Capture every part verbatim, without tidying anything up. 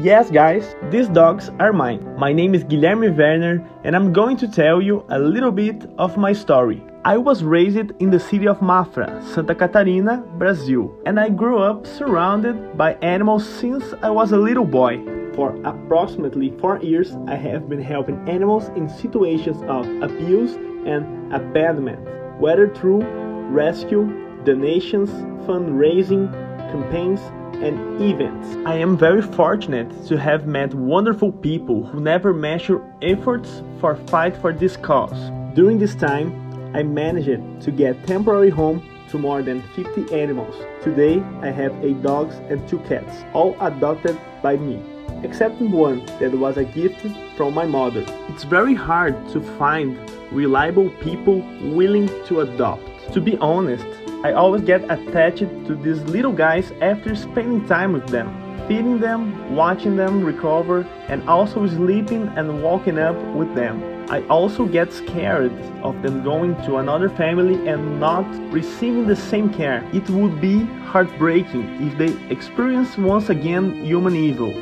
Yes guys, these dogs are mine. My name is Guilherme Werner and I'm going to tell you a little bit of my story. I was raised in the city of Mafra, Santa Catarina, Brazil, and I grew up surrounded by animals since I was a little boy. For approximately four years I have been helping animals in situations of abuse and abandonment, whether through rescue, donations, fundraising, campaigns, and events. I am very fortunate to have met wonderful people who never measure efforts for fight for this cause. During this time, I managed to get temporary home to more than fifty animals. Today, I have eight dogs and two cats, all adopted by me, except one that was a gift from my mother. It's very hard to find reliable people willing to adopt. To be honest, I always get attached to these little guys after spending time with them, feeding them, watching them recover, and also sleeping and walking up with them. I also get scared of them going to another family and not receiving the same care. It would be heartbreaking if they experience once again human evil.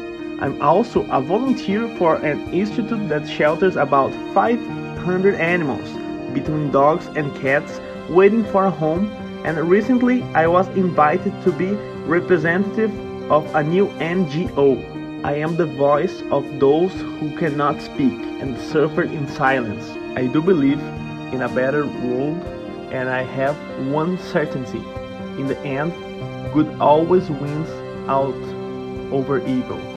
I'm also a volunteer for an institute that shelters about five hundred animals, between dogs and cats, waiting for a home. And recently I was invited to be representative of a new N G O. I am the voice of those who cannot speak and suffer in silence. I do believe in a better world, and I have one certainty. In the end, good always wins out over evil.